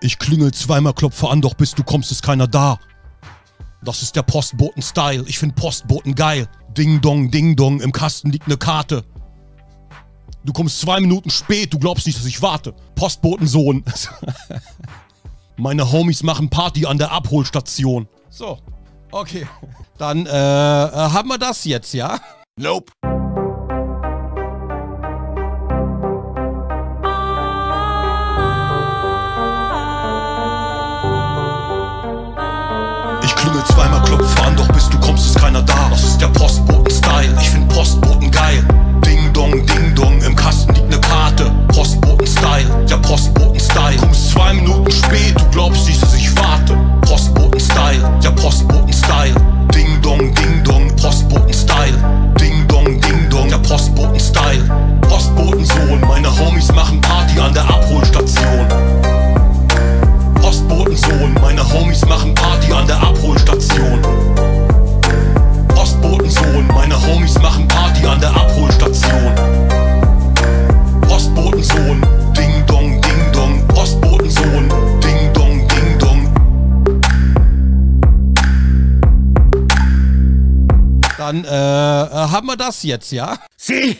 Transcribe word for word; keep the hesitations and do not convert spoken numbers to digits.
Ich klingel zweimal, klopfe an, doch bis du kommst, ist keiner da. Das ist der Postboten-Style. Ich find Postboten geil. Ding dong, ding dong, im Kasten liegt eine Karte. Du kommst zwei Minuten spät, du glaubst nicht, dass ich warte. Postbotensohn. Meine Homies machen Party an der Abholstation. So, okay. Dann äh, haben wir das jetzt, ja? Nope. Zweimal klopf an, doch bis du kommst, ist keiner da. Das ist der Postboten-Style, ich find Postboten geil. Ding dong, ding dong, im Kasten liegt ne Karte. Postboten-Style, der Postboten-Style. Kommst zwei Minuten spät, du glaubst nicht, dass ich warte. Postboten-Style, der Postboten-Style. Ding dong, ding dong, Postboten-Style. Ding dong, ding dong, der Postboten-Style. Postbotensohn, meine Homies machen Party an der Abholstation. Postbotensohn, meine Homies machen Party an der Abholstation. Postbotensohn, meine Homies machen Party an der Abholstation. Postbotensohn, ding dong, ding dong, Postbotensohn, ding dong, ding dong. Dann äh, haben wir das jetzt, ja? Sie!